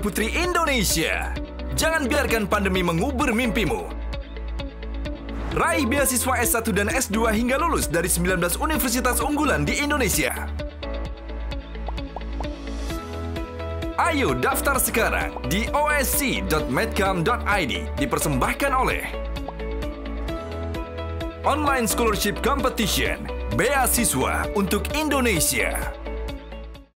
Putri Indonesia. Jangan biarkan pandemi mengubur mimpimu. Raih beasiswa S1 dan S2 hingga lulus dari 19 universitas unggulan di Indonesia. Ayo daftar sekarang di osc.medcam.id, dipersembahkan oleh Online Scholarship Competition, Beasiswa untuk Indonesia.